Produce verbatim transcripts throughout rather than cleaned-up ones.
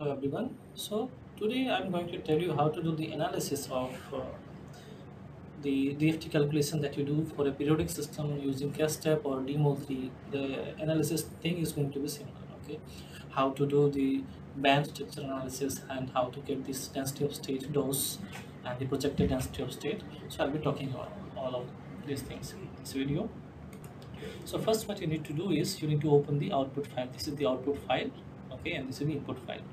Hello everyone. So today I'm going to tell you how to do the analysis of uh, the D F T calculation that you do for a periodic system using CASTEP or D M O L three. The analysis thing is going to be similar. Okay, how to do the band structure analysis and how to get this density of state D O S and the projected density of state. So I'll be talking about all of these things in this video. So first, what you need to do is you need to open the output file. This is the output file. Okay, and this is the input file.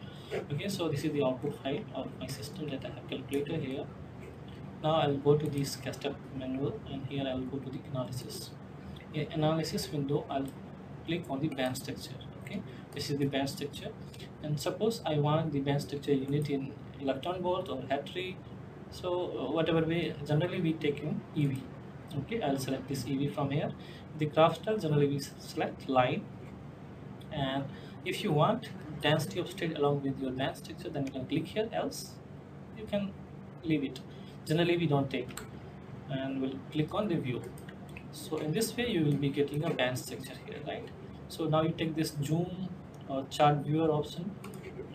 Okay, so this is the output file of my system that I have calculated here. Now I'll go to this CASTEP manual, and here I'll go to the analysis. In analysis window, I'll click on the band structure. Okay, this is the band structure, and suppose I want the band structure unit in electron volt or H A T R I. So whatever way, generally we take in E V. Okay, I'll select this E V from here. The graph style, generally we select line, and if you want density of state along with your band structure, then you can click here, else you can leave it. Generally we don't take, and we'll click on the view. So in this way you will be getting a band structure here, right? So now you take this zoom or chart viewer option,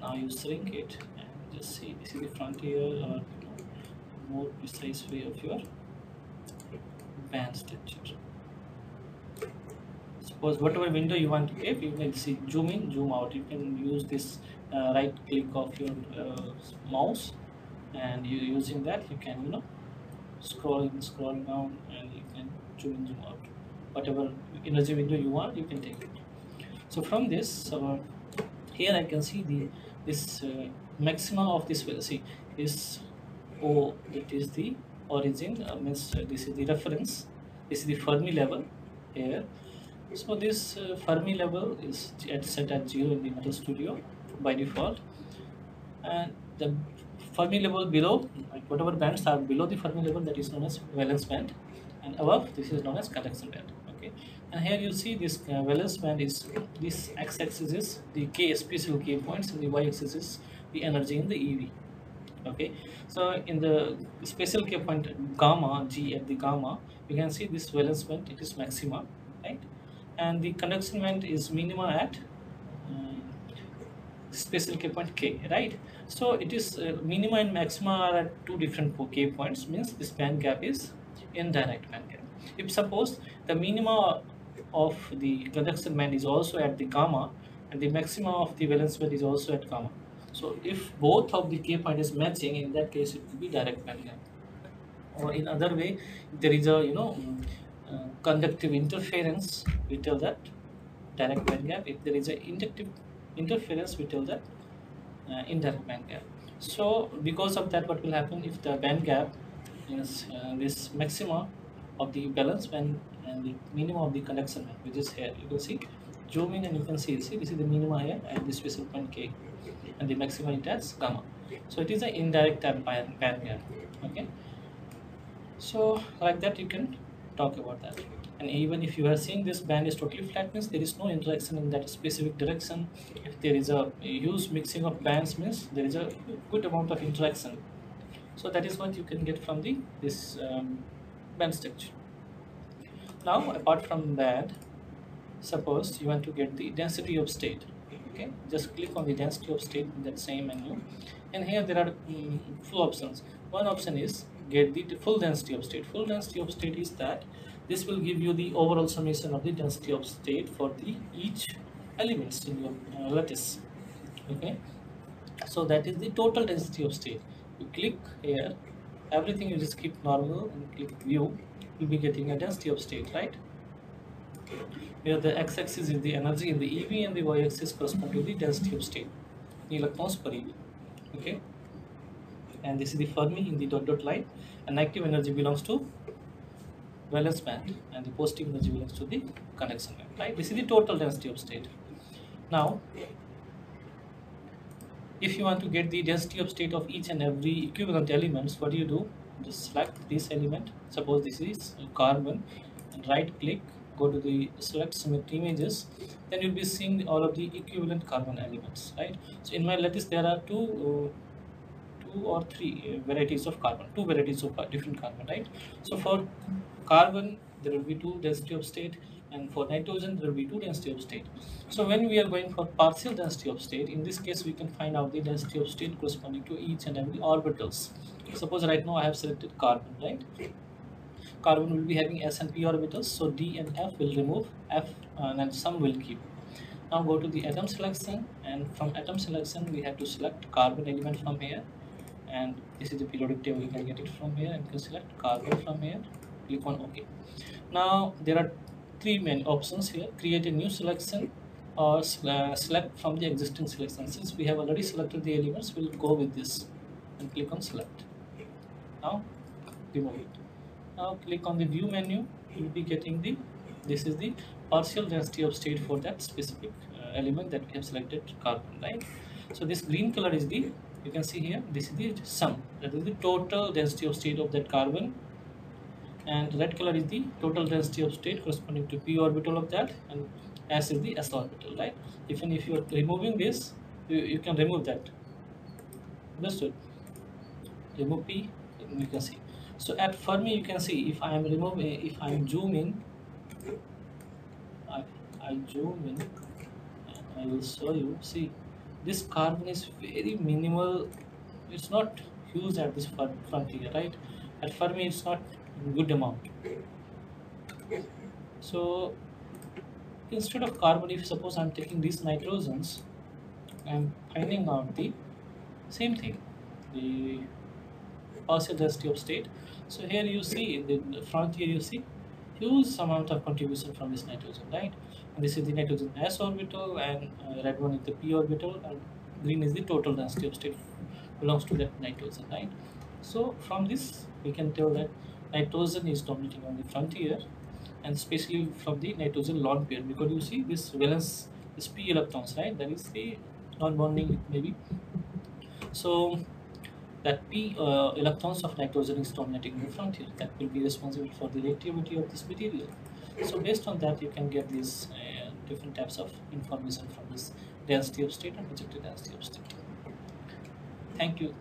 now you shrink it and just see this is the frontier or you know, more precise way of your band structure. Suppose whatever window you want to give, you can see zoom in, zoom out. You can use this uh, right click of your uh, mouse, and you using that you can you know scroll in, scroll down, and you can zoom in, zoom out. Whatever energy window you want, you can take it. So from this uh, here I can see the this uh, maximum of this velocity is O. It is the origin, uh, means uh, this is the reference. This is the Fermi level here. So this uh, Fermi level is at set at zero in the Materials Studio by default, and the Fermi level below, like whatever bands are below the Fermi level, that is known as valence band, and above this is known as conduction band. Okay, and here you see this uh, valence band is this x-axis is the K special K points, and the y-axis is the energy in the E V. Okay, so in the special K point gamma G at the gamma, you can see this valence band, it is maxima, right? And the conduction band is minima at um, special K point K, right? So it is uh, minima and maxima are at two different K points, means this band gap is indirect band gap. If suppose the minima of the conduction band is also at the gamma and the maxima of the valence band is also at gamma, so if both of the K point is matching, in that case it will be direct band gap. Or in other way, there is a you know Uh, conductive interference, we tell that direct band gap. If there is an inductive interference, we tell that uh, indirect band gap. So because of that, what will happen if the band gap is uh, this maxima of the valence band and the minima of the conduction band, which is here. You can see, zoom in and you can see, see this is the minima here at this special point K, and the maxima it has gamma. So it is an indirect band gap. Okay, so like that you can talk about that. And even if you are seeing this band is totally flat, means there is no interaction in that specific direction. If there is a huge mixing of bands, means there is a good amount of interaction. So that is what you can get from the this um, band structure. Now apart from that, suppose you want to get the density of state. Okay, just click on the density of state in that same menu, and here there are um, few options. One option is get the full density of state. Full density of state is that this will give you the overall summation of the density of state for the each elements in your uh, lattice. Okay, so that is the total density of state. You click here, everything you just keep normal and click view, you'll be getting a density of state, right? Where the x-axis is the energy in the E V and the y-axis correspond to the density of state, electrons per E V. Okay, and this is the Fermi in the dot dot line, and active energy belongs to valence band and the positive energy belongs to the conduction band, right? This is the total density of state. Now if you want to get the density of state of each and every equivalent elements, what do you do? Just select this element. Suppose this is carbon, and right click, go to the select symmetry images, then you'll be seeing all of the equivalent carbon elements, right? So in my lattice there are two uh, Two or three varieties of carbon, two varieties of different carbon, right? So for carbon there will be two density of state, and for nitrogen there will be two density of state. So when we are going for partial density of state, in this case we can find out the density of state corresponding to each and every orbitals. Suppose right now I have selected carbon, right? Carbon will be having s and p orbitals, so d and f will remove, f and then sum will keep. Now go to the atom selection, and from atom selection we have to select carbon element from here, and this is the periodic table, you can get it from here, and you can select carbon from here, click on OK. Now there are three main options here: create a new selection or select from the existing selection. Since we have already selected the elements, we'll go with this and click on select. Now remove it. Now click on the view menu, you will be getting the, this is the partial density of state for that specific uh, element that we have selected, carbon, right? So this green color is the, you can see here, this is the sum, that is the total density of state of that carbon, and red color is the total density of state corresponding to p orbital of that, and s is the s orbital, right? Even if you are removing this, you, you can remove that, understood? Remove p, you can see. So at Fermi, you can see, if I am removing, if I am zooming, I, I zoom in, and I will show you. See, this carbon is very minimal. It's not huge at this frontier, right? At Fermi, it's not good amount. So instead of carbon, if suppose I am taking these nitrogens, I am finding out the same thing, the partial density of state. So here you see in the frontier, you see huge amount of contribution from this nitrogen, right? And this is the nitrogen s orbital, and uh, red one is the p orbital, and green is the total density of state belongs to that nitrogen, right? So from this we can tell that nitrogen is dominating on the frontier, and especially from the nitrogen lone pair, because you see this valence is p electrons, right? That is the non-bonding maybe. So that p uh, electrons of nitrogen is dominating the frontier, that will be responsible for the reactivity of this material. So based on that, you can get these uh, different types of information from this density of state and rejected density of state. Thank you.